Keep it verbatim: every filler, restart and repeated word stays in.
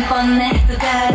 뻔해 또 다른